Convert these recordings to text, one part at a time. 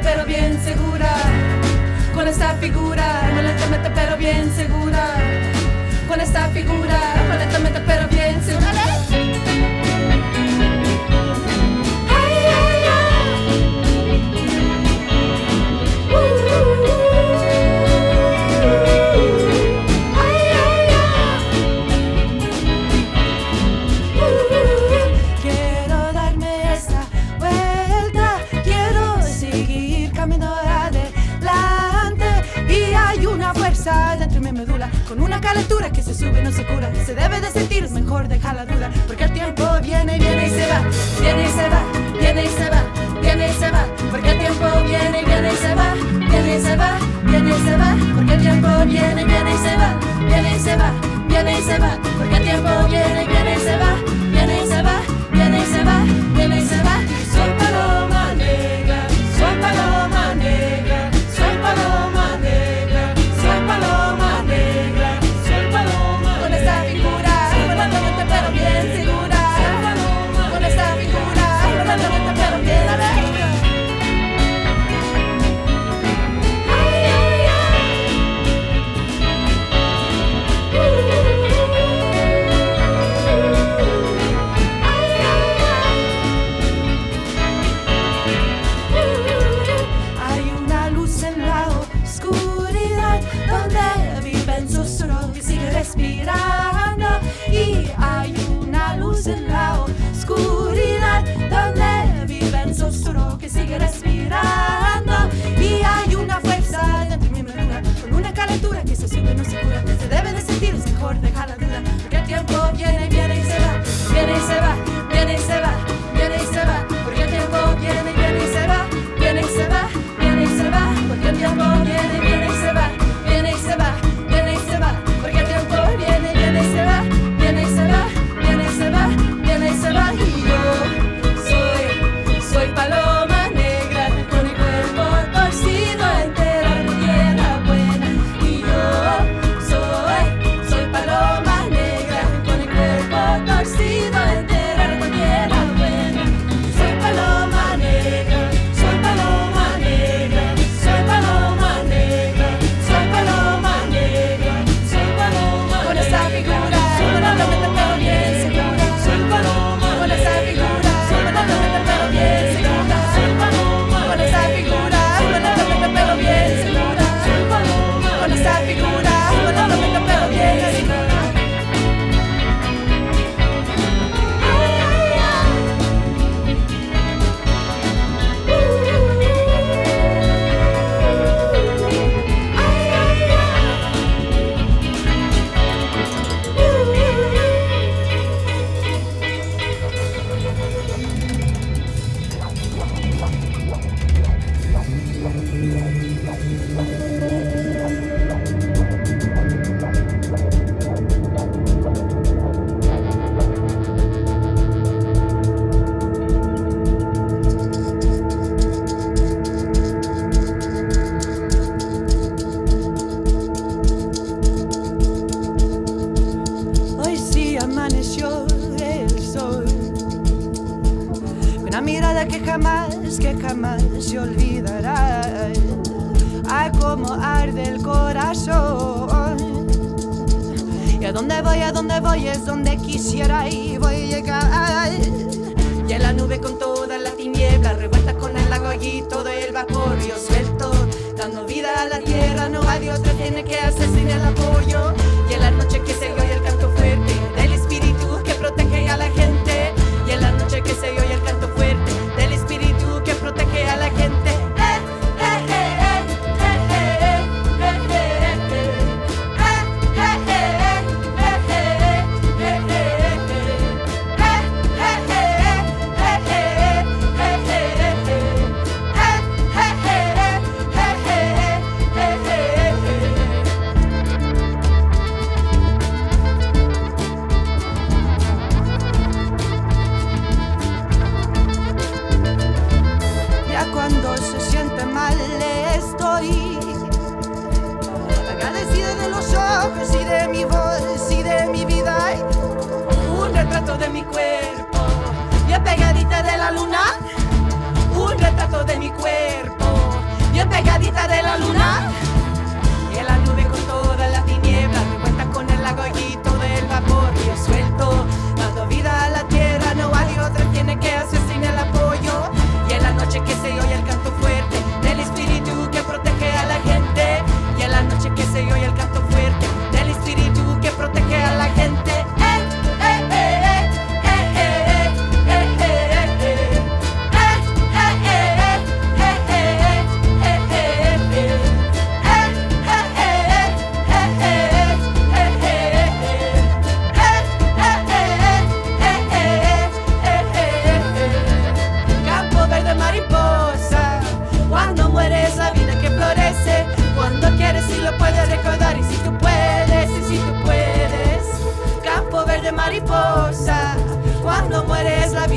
Pero bien segura, con esta figura, maletamente pero bien segura, con esta figura, maletamente pero bien segura. Dentro de mi médula, con una calentura que se sube y no se cura, se debe de sentir, es mejor dejar la duda, porque el tiempo viene, viene y se va, viene y se va, viene y se va, viene y se va, porque el tiempo viene, viene y se va, viene y se va, viene y se va, porque el tiempo viene, viene y se va, viene y se va, viene y se va, porque el tiempo viene, viene y se va, viene y se va, viene y se va, viene y se va. Soy paloma negra, soy paloma negra, soy paloma negra.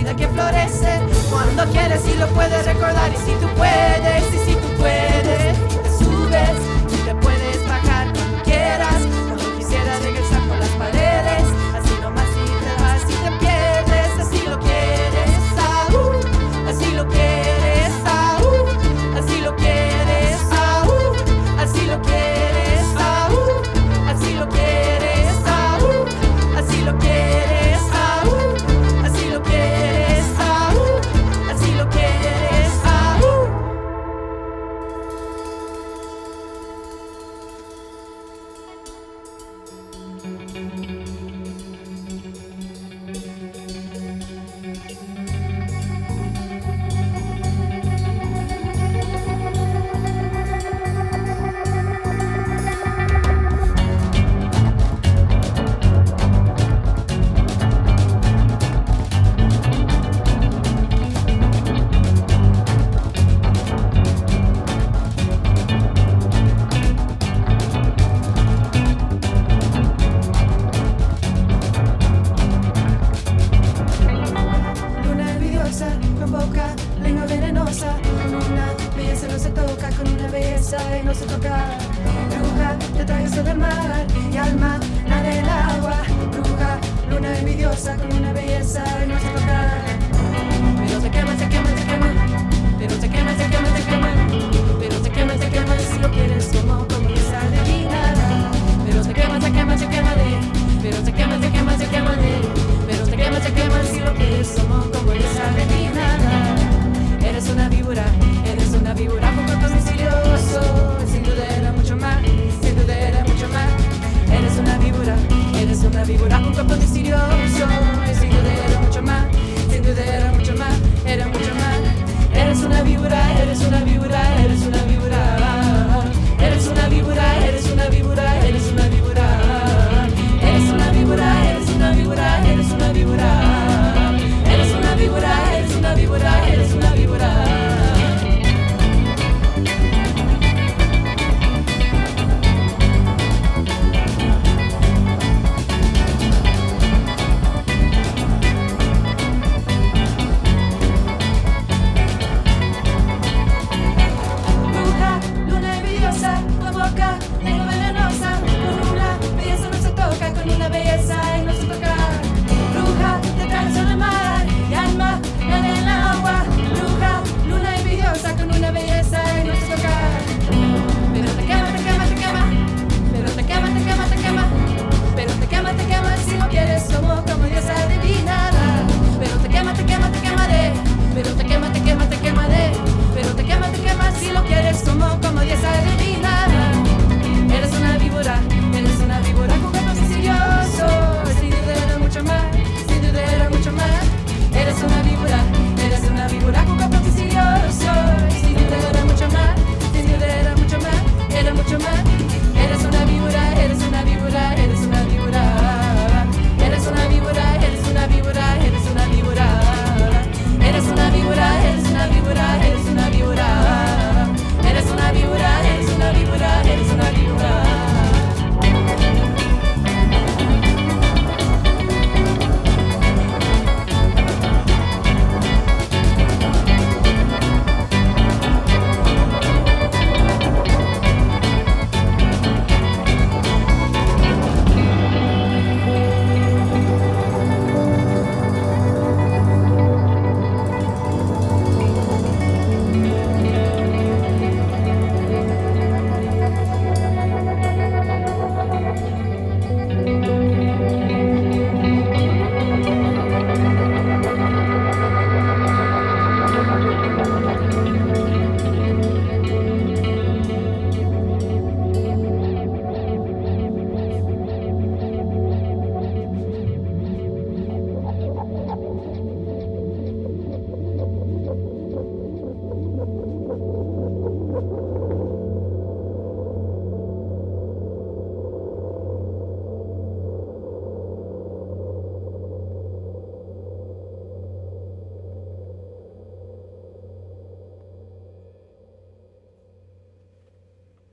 vida que florece cuando quieres y lo puedes recordar. Y si tú puedes, y si tú puedes, te subes y te puedes bajar cuando quieras. Cuando quisieras regresar por las paredes, así nomás y te vas y te pierdes. Así lo quieres, Saúl, así lo quieres, Saúl, así lo quieres, Saúl, así lo quieres, Saúl, así lo quieres, Saúl, así lo quieres.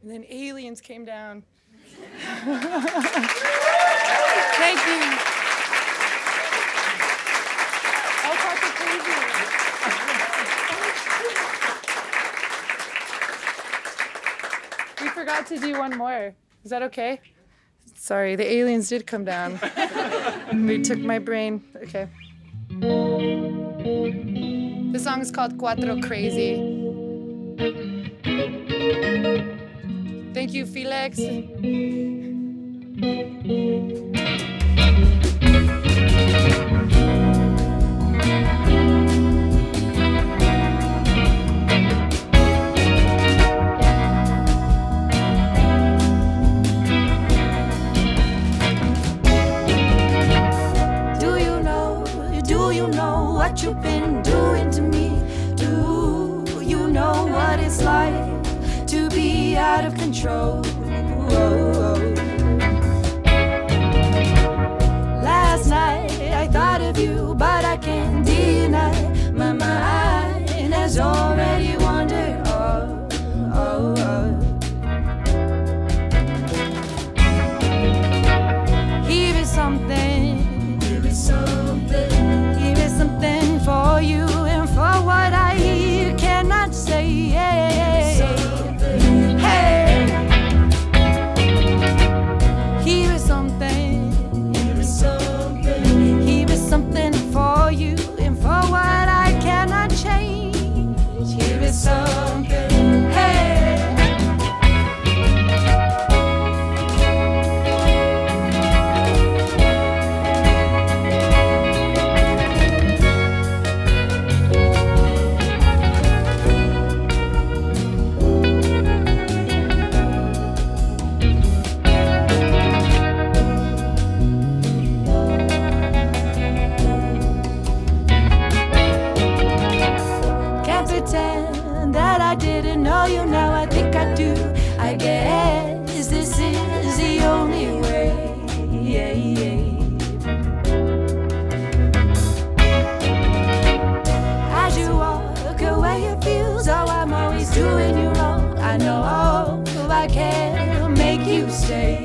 And then aliens came down. Thank you. We forgot to do one more. Is that okay? Sorry, the aliens did come down. They took my brain. Okay. The song is called Cuatro Crazy. Thank you, Felix. What you've been doing to me? Do you know what it's like to be out of control? Last night I thought of you, but I can't deny my mind has already wandered. That I didn't know you, now I think I do. I guess this is the only way. As you walk away, it feels oh, I'm always doing you wrong. I know oh, I can't make you stay.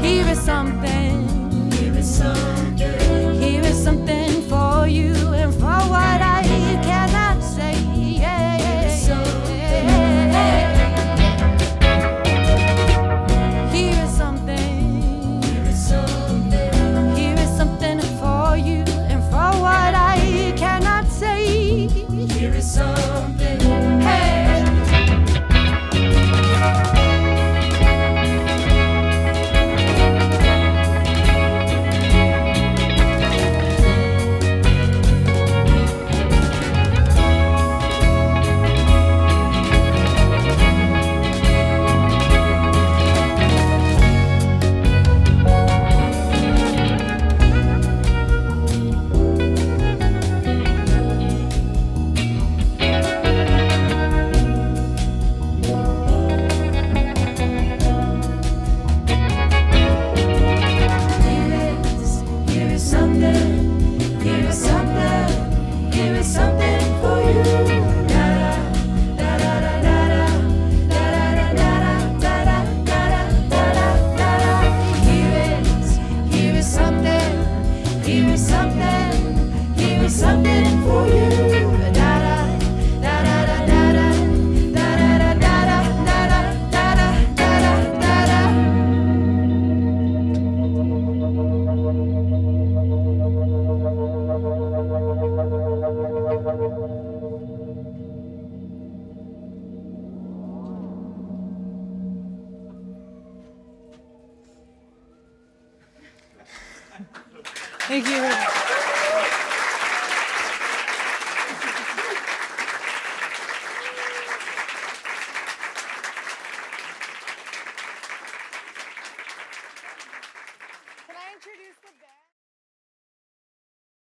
Here is something. Here is something. Thank you. Can I introduce the band?